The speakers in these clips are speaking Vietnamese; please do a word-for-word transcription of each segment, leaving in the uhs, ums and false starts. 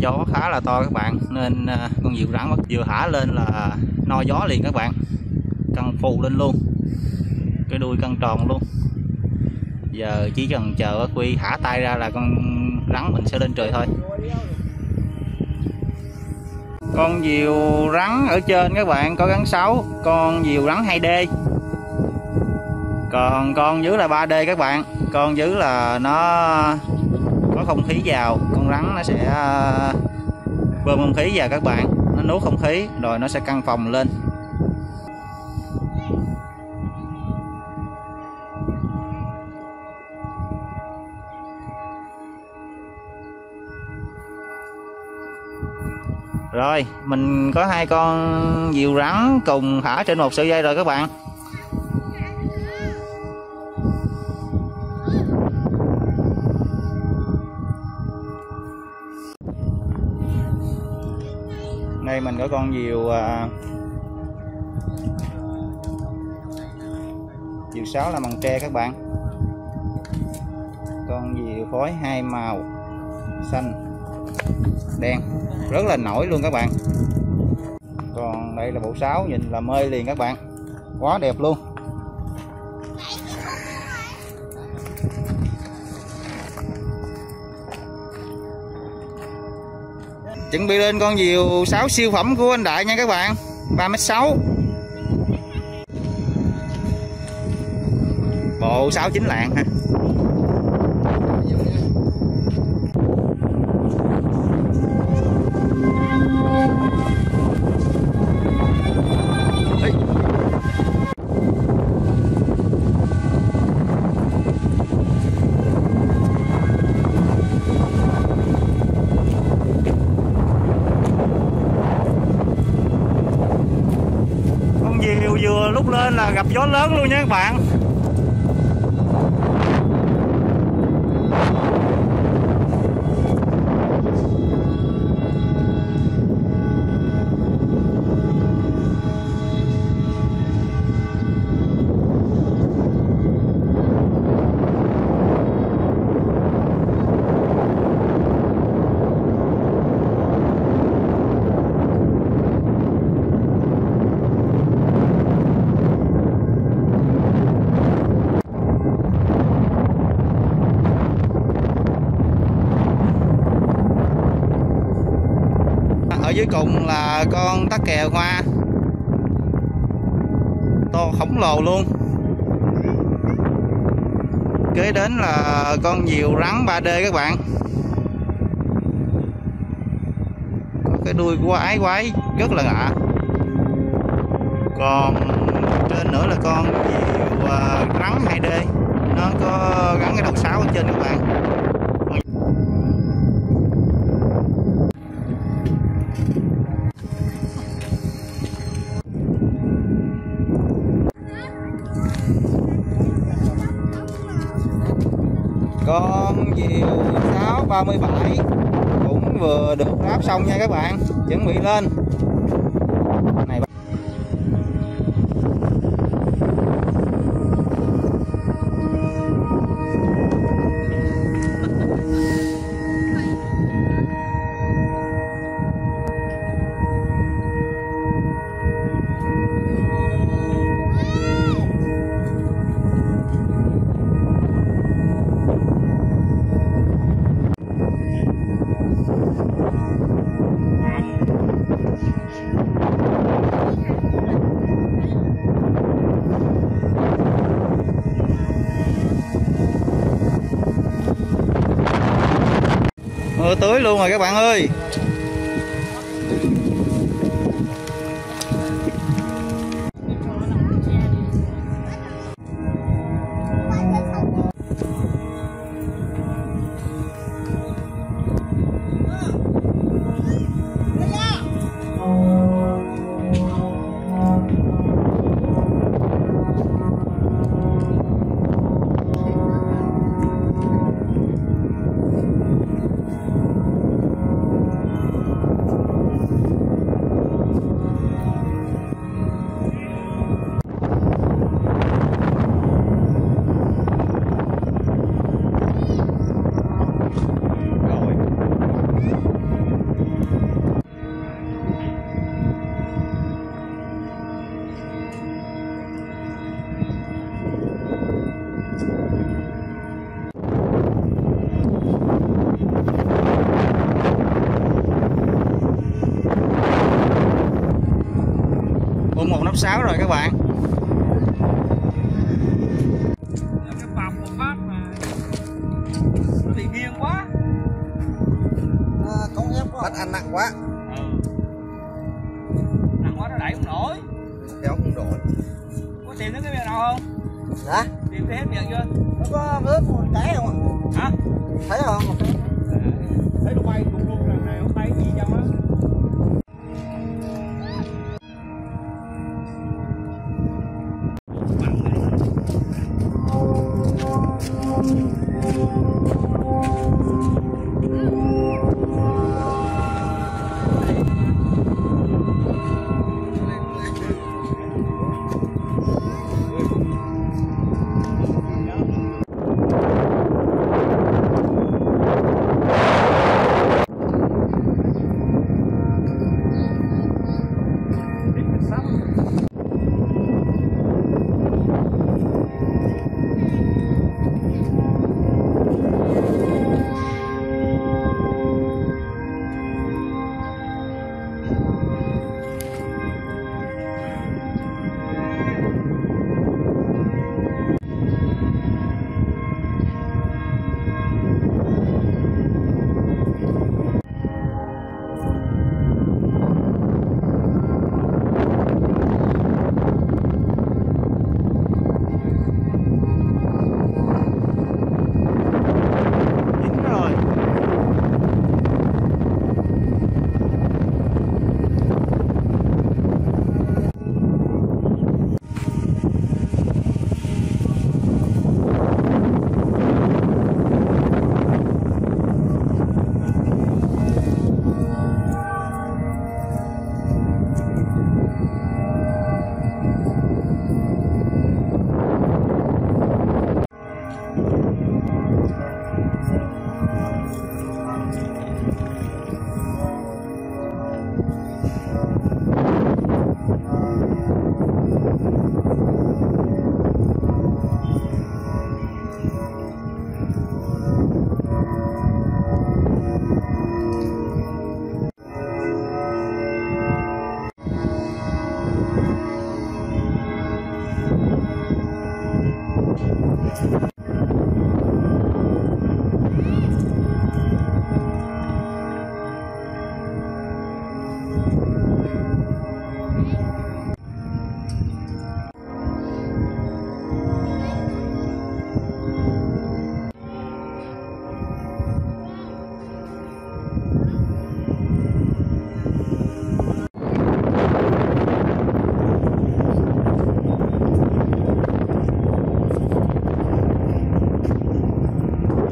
Gió khá là to các bạn, nên con diều rắn vừa thả lên là no gió liền các bạn. Căng phù lên luôn, cái đuôi căng tròn luôn. Giờ chỉ cần chờ Quy thả tay ra là con rắn mình sẽ lên trời thôi. Con diều rắn ở trên các bạn có gắn sáu, con diều rắn hai D, còn con dưới là ba D các bạn. Con dưới là nó có không khí vào, con rắn nó sẽ bơm không khí vào các bạn, nó nuốt không khí rồi nó sẽ căng phòng lên. Rồi mình có hai con diều rắn cùng thả trên một sợi dây rồi các bạn. Đây mình có con diều à, diều sáu là bằng tre các bạn, con diều phối hai màu xanh đen rất là nổi luôn các bạn. Còn đây là bộ sáu, nhìn là mê liền các bạn, quá đẹp luôn. Chuẩn bị lên con diều sáu siêu phẩm của anh Đại nha các bạn, ba mét sáu. Bộ sáu chín lạng ha. Lúc lên là gặp gió lớn luôn nha các bạn. dưới cùng là con tắc kè hoa to khổng lồ luôn. Kế đến là con diều rắn ba D các bạn. Cái đuôi quái quái rất là lạ. Còn trên nữa là con diều rắn hai D, nó có gắn cái đầu sáo ở trên các bạn. Con diều sáu ba bảy cũng vừa được ráp xong nha các bạn, chuẩn bị lên. Này. Mưa tưới luôn rồi các bạn ơi. Bung một nắp sáo rồi các bạn. Cái bầm một phát mà nó bị nghiêng quá. À, không ép quá. Bắt ăn nặng quá. Ừ. Nặng quá nó đẩy không nổi. Kéo không nổi. Có tìm thấy cái bè nào không? Hả? Tìm thấy hết miệng chưa? Nó có vớt một cái không ạ? Hả? Thấy không? À, thấy nó bay luôn luôn lần này nó bay gì chăng á?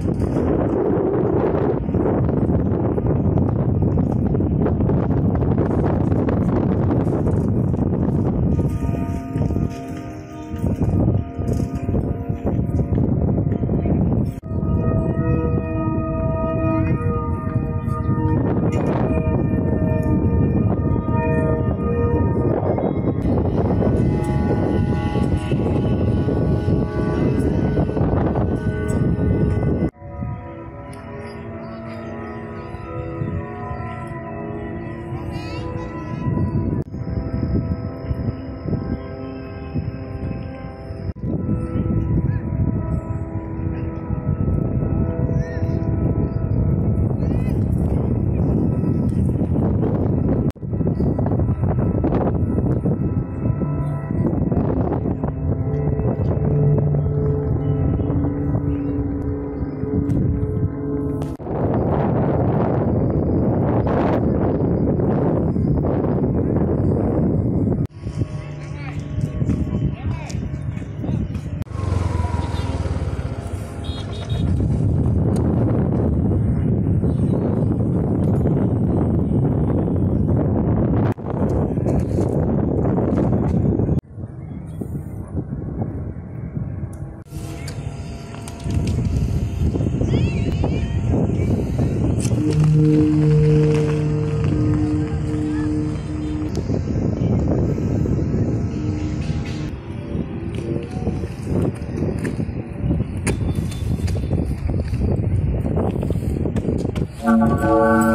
Thank you.